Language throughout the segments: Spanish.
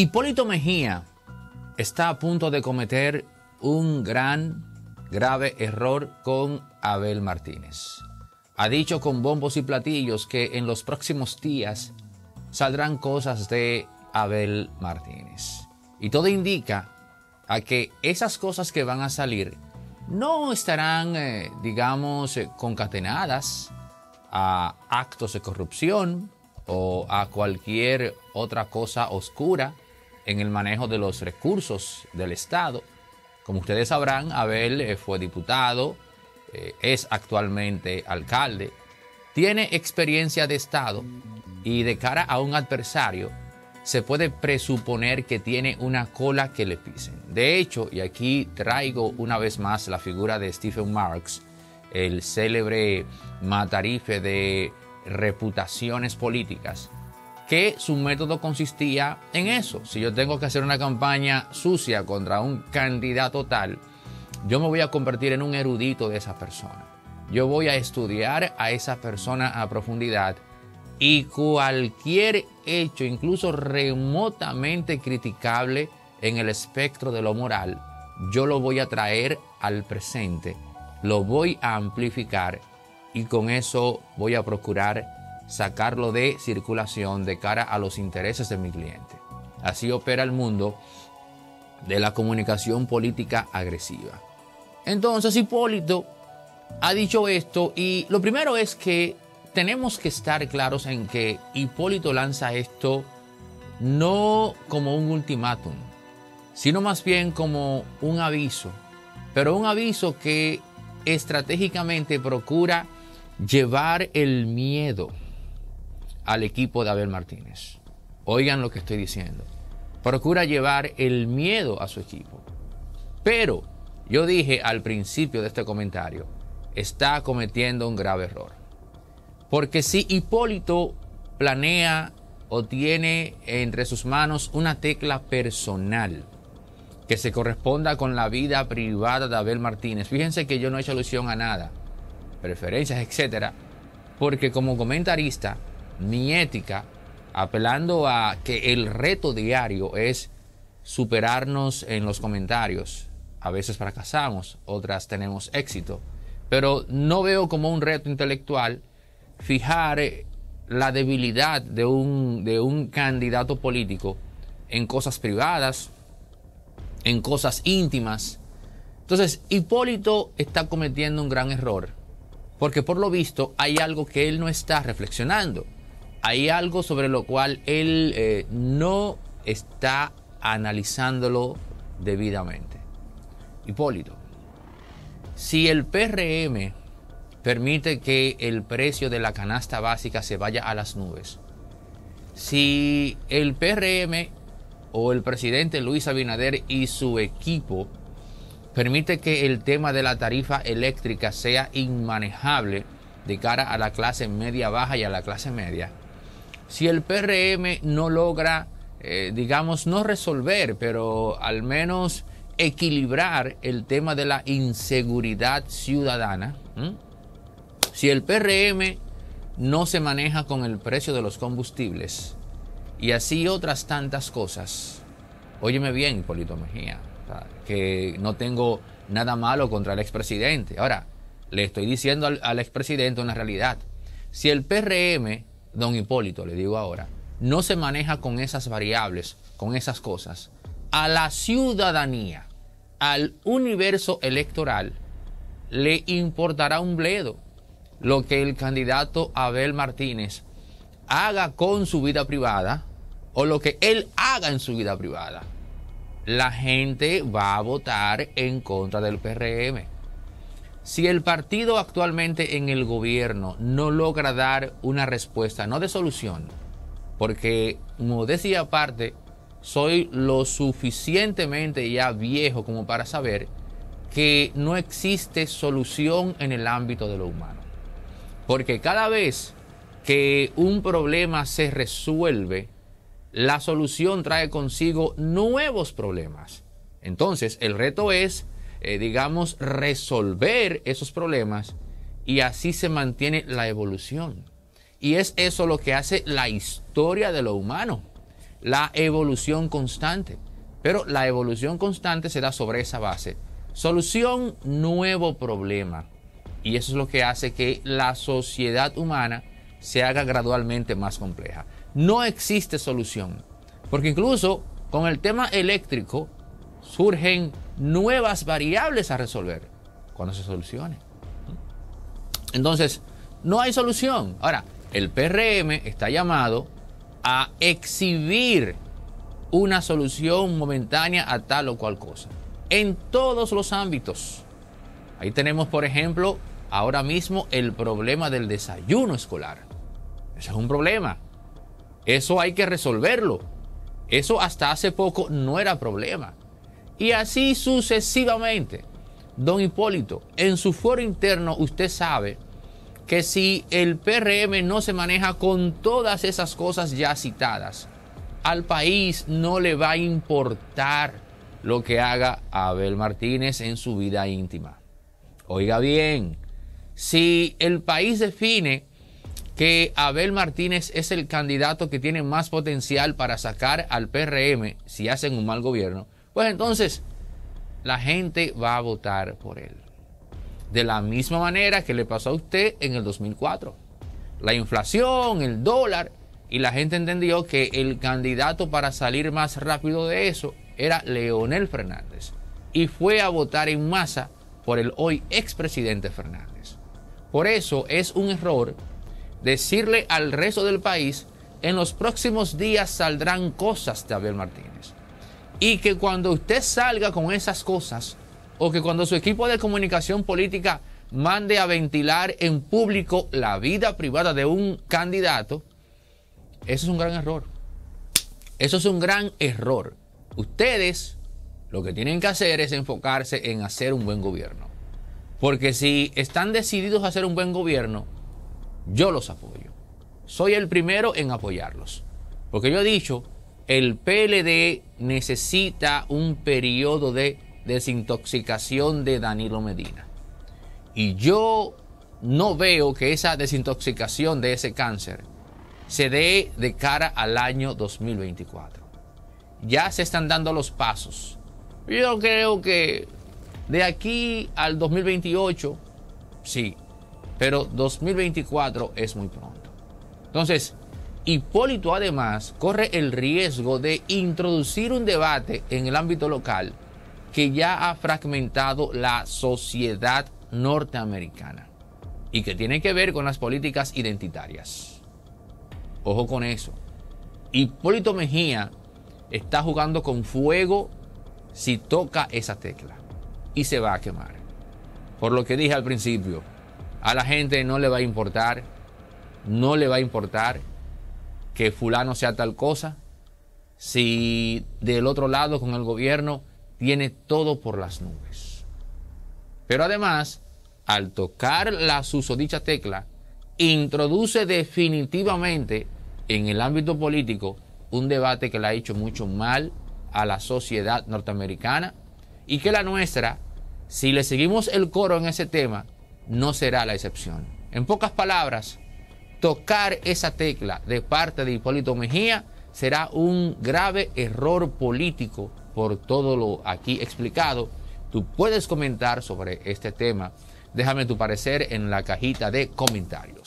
Hipólito Mejía está a punto de cometer un grave error con Abel Martínez. Ha dicho con bombos y platillos que en los próximos días saldrán cosas de Abel Martínez. Y todo indica a que esas cosas que van a salir no estarán, concatenadas a actos de corrupción o a cualquier otra cosa oscura en el manejo de los recursos del Estado. Como ustedes sabrán, Abel fue diputado, es actualmente alcalde, tiene experiencia de Estado y de cara a un adversario se puede presuponer que tiene una cola que le pisen. De hecho, y aquí traigo una vez más la figura de Stephen Marx, el célebre matarife de reputaciones políticas, que su método consistía en eso. Si yo tengo que hacer una campaña sucia contra un candidato tal, yo me voy a convertir en un erudito de esa persona. Yo voy a estudiar a esa persona a profundidad y cualquier hecho, incluso remotamente criticable en el espectro de lo moral, yo lo voy a traer al presente, lo voy a amplificar y con eso voy a procurar sacarlo de circulación de cara a los intereses de mi cliente. Así opera el mundo de la comunicación política agresiva. Entonces Hipólito ha dicho esto y lo primero es que tenemos que estar claros en que Hipólito lanza esto no como un ultimátum, sino más bien como un aviso, pero un aviso que estratégicamente procura llevar el miedo al equipo de Abel Martínez. Oigan lo que estoy diciendo. Procura llevar el miedo a su equipo. Pero yo dije al principio de este comentario, está cometiendo un grave error. Porque si Hipólito planea o tiene entre sus manos una tecla personal que se corresponda con la vida privada de Abel Martínez, fíjense que yo no he hecho alusión a nada, preferencias, etcétera, porque como comentarista, mi ética, apelando a que el reto diario es superarnos en los comentarios. A veces fracasamos, otras tenemos éxito, pero no veo como un reto intelectual fijar la debilidad de un candidato político en cosas privadas, en cosas íntimas. Entonces, Hipólito está cometiendo un gran error, porque por lo visto hay algo que él no está reflexionando. Hay algo sobre lo cual él no está analizándolo debidamente. Hipólito, si el PRM permite que el precio de la canasta básica se vaya a las nubes, si el PRM o el presidente Luis Abinader y su equipo permite que el tema de la tarifa eléctrica sea inmanejable de cara a la clase media baja y a la clase media, si el PRM no logra, no resolver, pero al menos equilibrar el tema de la inseguridad ciudadana, si el PRM no se maneja con el precio de los combustibles y así otras tantas cosas, óyeme bien, Hipólito Mejía, que no tengo nada malo contra el expresidente. Ahora, le estoy diciendo al expresidente una realidad. Si el PRM, don Hipólito, le digo ahora, no se maneja con esas variables, con esas cosas, a la ciudadanía, al universo electoral, le importará un bledo lo que el candidato Abel Martínez haga con su vida privada o lo que él haga en su vida privada. La gente va a votar en contra del PRM. Si el partido actualmente en el gobierno no logra dar una respuesta, no de solución, porque, como decía aparte, soy lo suficientemente ya viejo como para saber que no existe solución en el ámbito de lo humano. Porque cada vez que un problema se resuelve, la solución trae consigo nuevos problemas. Entonces, el reto es resolver esos problemas y así se mantiene la evolución. Y es eso lo que hace la historia de lo humano. la evolución constante. Pero la evolución constante será sobre esa base. Solución, nuevo problema. Y eso es lo que hace que la sociedad humana se haga gradualmente más compleja. No existe solución, porque incluso con el tema eléctrico surgen nuevas variables a resolver cuando se solucione. Entonces, no hay solución. Ahora, el PRM está llamado a exhibir una solución momentánea a tal o cual cosa, en todos los ámbitos. Ahí tenemos, por ejemplo, ahora mismo el problema del desayuno escolar. Ese es un problema. Eso hay que resolverlo. Eso hasta hace poco no era problema. Y así sucesivamente. Don Hipólito, en su foro interno usted sabe que si el PRM no se maneja con todas esas cosas ya citadas, al país no le va a importar lo que haga Abel Martínez en su vida íntima. Oiga bien, si el país define que Abel Martínez es el candidato que tiene más potencial para sacar al PRM si hacen un mal gobierno, pues entonces la gente va a votar por él. De la misma manera que le pasó a usted en el 2004. La inflación, el dólar, y la gente entendió que el candidato para salir más rápido de eso era Leonel Fernández. Y fue a votar en masa por el hoy expresidente Fernández. Por eso es un error decirle al resto del país: en los próximos días saldrán cosas de Abel Martínez. Y que cuando usted salga con esas cosas, o que cuando su equipo de comunicación política mande a ventilar en público la vida privada de un candidato, eso es un gran error. Eso es un gran error. Ustedes lo que tienen que hacer es enfocarse en hacer un buen gobierno. Porque si están decididos a hacer un buen gobierno, yo los apoyo. Soy el primero en apoyarlos. Porque yo he dicho, el PLD necesita un periodo de desintoxicación de Danilo Medina. Y yo no veo que esa desintoxicación de ese cáncer se dé de cara al año 2024. Ya se están dando los pasos. Yo creo que de aquí al 2028, sí, pero 2024 es muy pronto. Entonces, Hipólito además corre el riesgo de introducir un debate en el ámbito local que ya ha fragmentado la sociedad norteamericana y que tiene que ver con las políticas identitarias. Ojo con eso. Hipólito Mejía está jugando con fuego si toca esa tecla, y se va a quemar. Por lo que dije al principio, a la gente no le va a importar, no le va a importar que fulano sea tal cosa, si del otro lado con el gobierno tiene todo por las nubes. Pero además, al tocar la susodicha tecla, introduce definitivamente en el ámbito político un debate que le ha hecho mucho mal a la sociedad norteamericana, y que la nuestra, si le seguimos el coro en ese tema, no será la excepción. En pocas palabras, tocar esa tecla de parte de Hipólito Mejía será un grave error político por todo lo aquí explicado. Tú puedes comentar sobre este tema. Déjame tu parecer en la cajita de comentarios.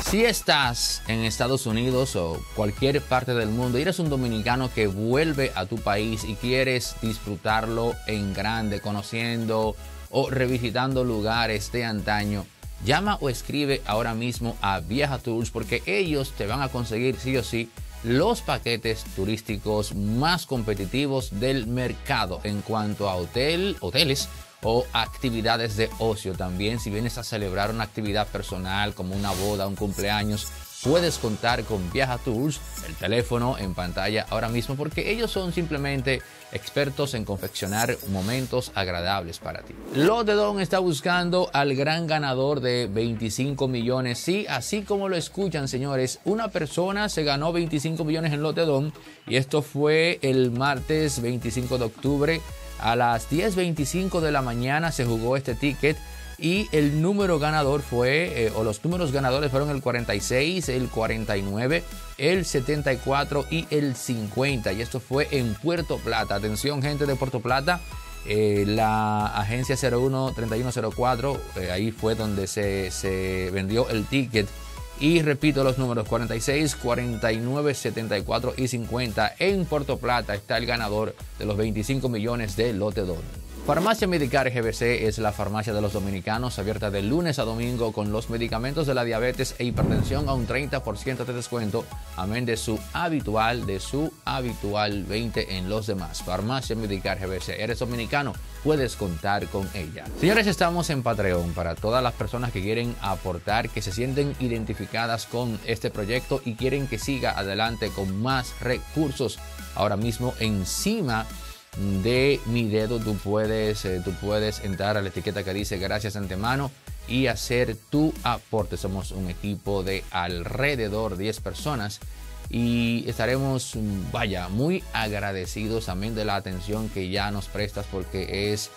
Si estás en Estados Unidos o cualquier parte del mundo y eres un dominicano que vuelve a tu país y quieres disfrutarlo en grande, conociendo o revisitando lugares de antaño, llama o escribe ahora mismo a Viajar Tours, porque ellos te van a conseguir sí o sí los paquetes turísticos más competitivos del mercado en cuanto a hoteles o actividades de ocio. También, si vienes a celebrar una actividad personal como una boda, un cumpleaños, puedes contar con Viajar Tours, el teléfono en pantalla ahora mismo, porque ellos son simplemente expertos en confeccionar momentos agradables para ti. Lotedón está buscando al gran ganador de 25 millones. Sí, así como lo escuchan, señores, una persona se ganó 25 millones en Lotedón, y esto fue el martes 25 de octubre. A las 10:25 de la mañana se jugó este ticket. Y el número ganador fue, o los números ganadores fueron el 46, el 49, el 74 y el 50. Y esto fue en Puerto Plata. Atención, gente de Puerto Plata, la agencia 013104, ahí fue donde se vendió el ticket. Y repito los números: 46, 49, 74 y 50. En Puerto Plata está el ganador de los 25 millones de Lotedón. Farmacia Medicar GBC es la farmacia de los dominicanos, abierta de lunes a domingo con los medicamentos de la diabetes e hipertensión a un 30% de descuento, amén de su habitual 20 en los demás. Farmacia Medicar GBC, eres dominicano, puedes contar con ella. Señores, estamos en Patreon para todas las personas que quieren aportar, que se sienten identificadas con este proyecto y quieren que siga adelante con más recursos. Ahora mismo, encima de mi dedo, tú puedes entrar a la etiqueta que dice gracias antemano y hacer tu aporte. Somos un equipo de alrededor 10 personas y estaremos, vaya, muy agradecidos también de la atención que ya nos prestas, porque es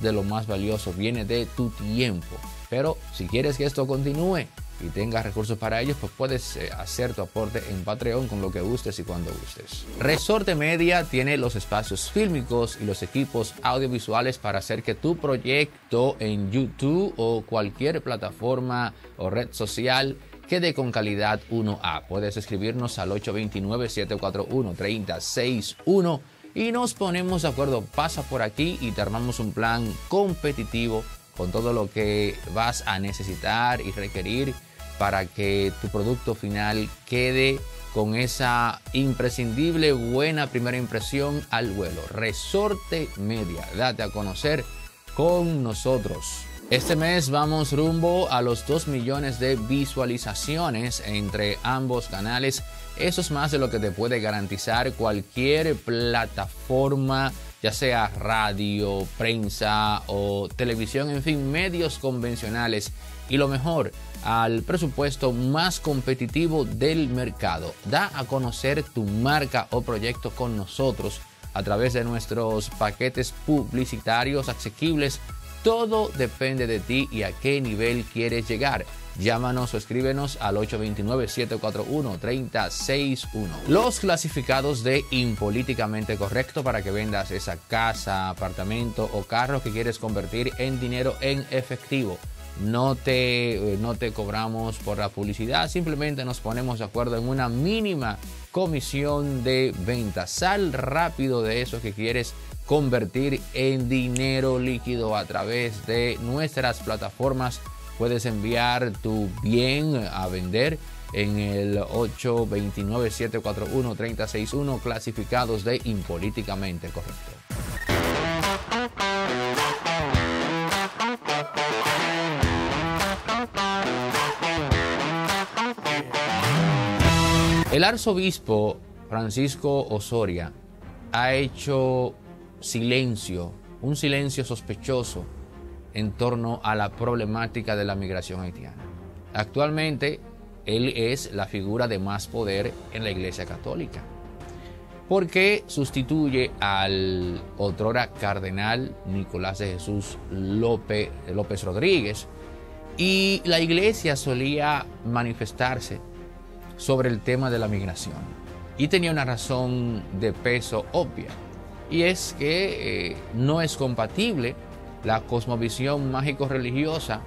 de lo más valioso, viene de tu tiempo. Pero si quieres que esto continúe y tengas recursos para ellos, pues puedes hacer tu aporte en Patreon con lo que gustes y cuando gustes. Resorte Media tiene los espacios fílmicos y los equipos audiovisuales para hacer que tu proyecto en YouTube o cualquier plataforma o red social quede con calidad 1A. Puedes escribirnos al 829-741-3061 y nos ponemos de acuerdo. Pasa por aquí y te armamos un plan competitivo con todo lo que vas a necesitar y requerir para que tu producto final quede con esa imprescindible buena primera impresión al vuelo. Resorte Media, date a conocer con nosotros. Este mes vamos rumbo a los 2 millones de visualizaciones entre ambos canales. Eso es más de lo que te puede garantizar cualquier plataforma, ya sea radio, prensa o televisión, en fin, medios convencionales. Y lo mejor, al presupuesto más competitivo del mercado. Da a conocer tu marca o proyecto con nosotros a través de nuestros paquetes publicitarios asequibles. Todo depende de ti y a qué nivel quieres llegar. Llámanos o escríbenos al 829-741-3061. Los clasificados de Impolíticamente Correcto para que vendas esa casa, apartamento o carro que quieres convertir en dinero en efectivo. No te cobramos por la publicidad, simplemente nos ponemos de acuerdo en una mínima comisión de venta. Sal rápido de eso que quieres convertir en dinero líquido a través de nuestras plataformas. Puedes enviar tu bien a vender en el 829-741-3061, clasificados de Impolíticamente Correcto. El arzobispo Francisco Ozoria ha hecho silencio, un silencio sospechoso en torno a la problemática de la migración haitiana. Actualmente, él es la figura de más poder en la Iglesia Católica, porque sustituye al otrora cardenal Nicolás de Jesús López Rodríguez, y la Iglesia solía manifestarse sobre el tema de la migración y tenía una razón de peso obvia, y es que no es compatible la cosmovisión mágico-religiosa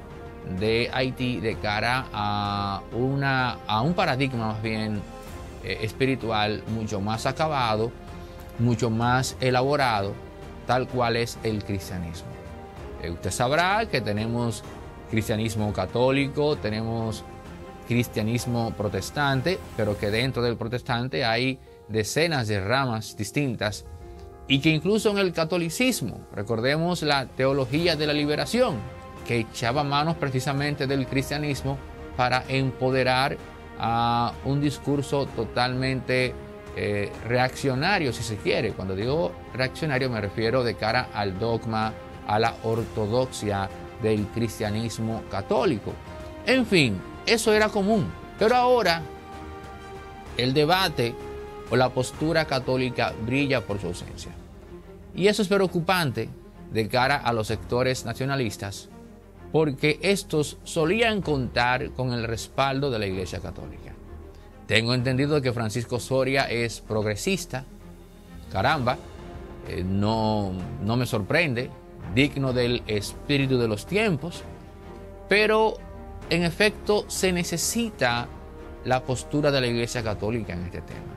de Haití de cara a un paradigma más bien espiritual mucho más acabado, mucho más elaborado, tal cual es el cristianismo. Usted sabrá que tenemos cristianismo católico, tenemos cristianismo protestante, pero que dentro del protestante hay decenas de ramas distintas y que incluso en el catolicismo, recordemos la teología de la liberación, que echaba manos precisamente del cristianismo para empoderar a un discurso totalmente reaccionario, si se quiere. Cuando digo reaccionario me refiero de cara al dogma, a la ortodoxia del cristianismo católico. En fin, eso era común. Pero ahora el debate o la postura católica brilla por su ausencia. Y eso es preocupante de cara a los sectores nacionalistas, porque estos solían contar con el respaldo de la Iglesia Católica. Tengo entendido que Francisco Ozoria es progresista. Caramba, no me sorprende, digno del espíritu de los tiempos, pero en efecto se necesita la postura de la Iglesia Católica en este tema.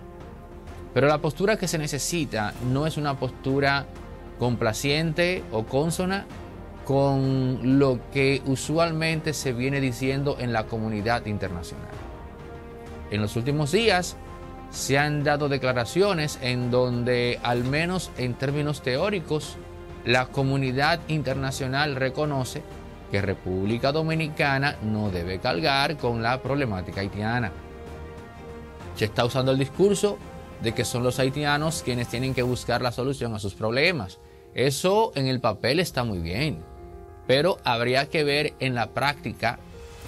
Pero la postura que se necesita no es una postura complaciente o cónsona con lo que usualmente se viene diciendo en la comunidad internacional. En los últimos días se han dado declaraciones en donde, al menos en términos teóricos, la comunidad internacional reconoce que República Dominicana no debe cargar con la problemática haitiana. Se está usando el discurso de que son los haitianos quienes tienen que buscar la solución a sus problemas. Eso en el papel está muy bien, pero habría que ver en la práctica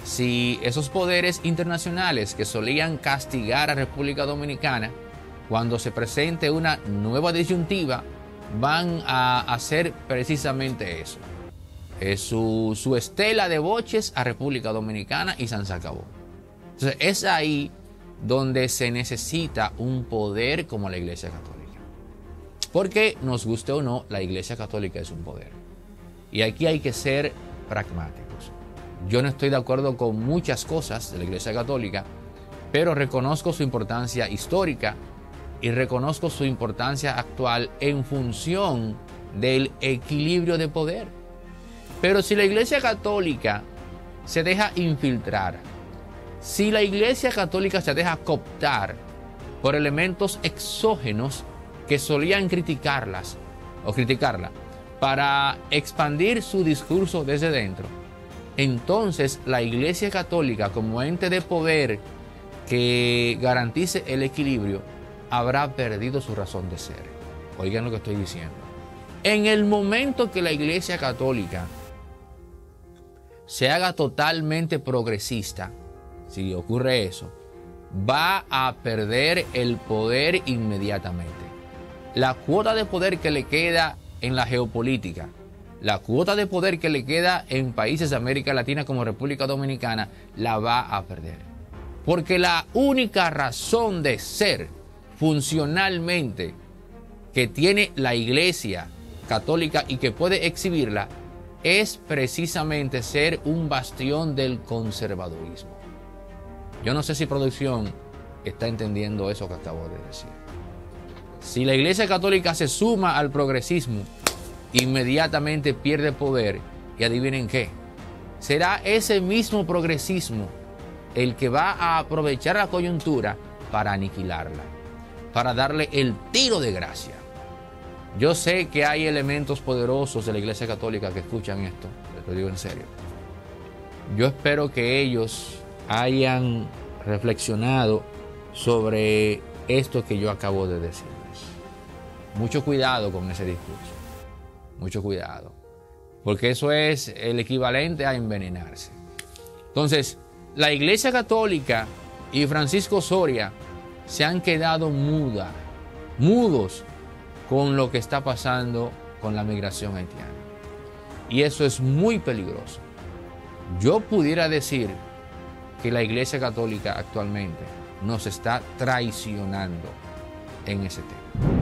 si esos poderes internacionales que solían castigar a República Dominicana, cuando se presente una nueva disyuntiva, van a hacer precisamente eso. Es su estela de boches a República Dominicana y se acabó. Entonces es ahí donde se necesita un poder como la Iglesia Católica. Porque, nos guste o no, la Iglesia Católica es un poder. Y aquí hay que ser pragmáticos. Yo no estoy de acuerdo con muchas cosas de la Iglesia Católica, pero reconozco su importancia histórica y reconozco su importancia actual en función del equilibrio de poder. Pero si la Iglesia Católica se deja infiltrar, si la Iglesia Católica se deja cooptar por elementos exógenos que solían criticarla para expandir su discurso desde dentro, entonces la Iglesia Católica, como ente de poder que garantice el equilibrio, habrá perdido su razón de ser. Oigan lo que estoy diciendo. En el momento que la Iglesia Católica se haga totalmente progresista, si ocurre eso, va a perder el poder inmediatamente. La cuota de poder que le queda en la geopolítica, la cuota de poder que le queda en países de América Latina como República Dominicana, la va a perder. Porque la única razón de ser funcionalmente que tiene la Iglesia Católica y que puede exhibirla es precisamente ser un bastión del conservadurismo. Yo no sé si producción está entendiendo eso que acabo de decir. Si la Iglesia Católica se suma al progresismo, inmediatamente pierde poder. Y adivinen qué, será ese mismo progresismo el que va a aprovechar la coyuntura para aniquilarla, para darle el tiro de gracia. Yo sé que hay elementos poderosos de la Iglesia Católica que escuchan esto, te lo digo en serio. Yo espero que ellos hayan reflexionado sobre esto que yo acabo de decirles. Mucho cuidado con ese discurso, mucho cuidado, porque eso es el equivalente a envenenarse. Entonces, la Iglesia Católica y Francisco Ozoria se han quedado mudos con lo que está pasando con la migración haitiana. Y eso es muy peligroso. Yo pudiera decir que la Iglesia Católica actualmente nos está traicionando en ese tema.